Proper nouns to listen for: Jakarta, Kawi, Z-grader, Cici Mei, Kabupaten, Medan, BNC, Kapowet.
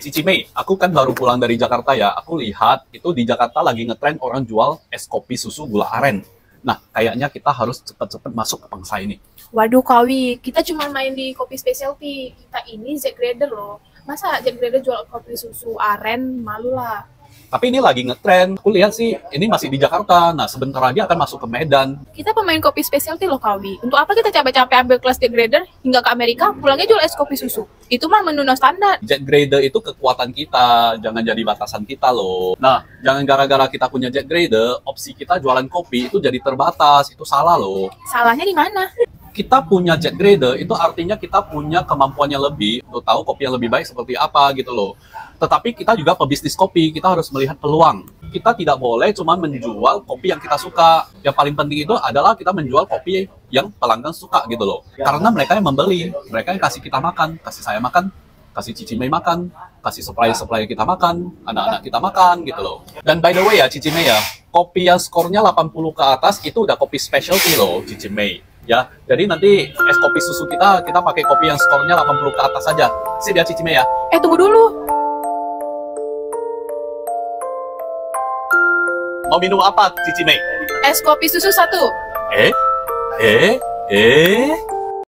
Cici Mei, aku kan baru pulang dari Jakarta ya. Aku lihat itu di Jakarta lagi ngetren orang jual es kopi susu gula aren. Nah, kayaknya kita harus cepat-cepat masuk ke pangsa ini. Waduh, Kawi, kita cuma main di kopi specialty. Kita ini Z-grader loh. Masa Z-grader jual kopi susu aren? Malu lah. Tapi ini lagi ngetren. Aku lihat sih, ini masih di Jakarta. Nah, sebentar lagi akan masuk ke Medan. Kita pemain kopi specialty loh, Kawi. Untuk apa kita capek-capek ambil kelas Z-grader hingga ke Amerika, pulangnya jual es kopi susu? Itu mah menu no standar. Z-grader itu kekuatan kita, jangan jadi batasan kita loh. Nah, jangan gara-gara kita punya Z-grader, opsi kita jualan kopi itu jadi terbatas. Itu salah loh. Salahnya di mana? Kita punya Z-grader itu artinya kita punya kemampuannya lebih untuk tahu kopi yang lebih baik seperti apa gitu loh. Tetapi kita juga pebisnis kopi, kita harus melihat peluang. Kita tidak boleh cuma menjual kopi yang kita suka. Yang paling penting itu adalah kita menjual kopi yang pelanggan suka gitu loh. Karena mereka yang membeli, mereka yang kasih kita makan, kasih saya makan, kasih Cici Mei makan, kasih supplier-supplier kita makan, anak-anak kita makan gitu loh. Dan by the way ya Cici Mei ya, kopi yang skornya 80 ke atas itu udah kopi specialty loh Cici Mei. Ya, jadi nanti es kopi susu kita pakai kopi yang skornya 80 ke atas saja. Sip ya Cici Mei ya. Tunggu dulu. Mau minum apa Cici Mei? Es kopi susu satu.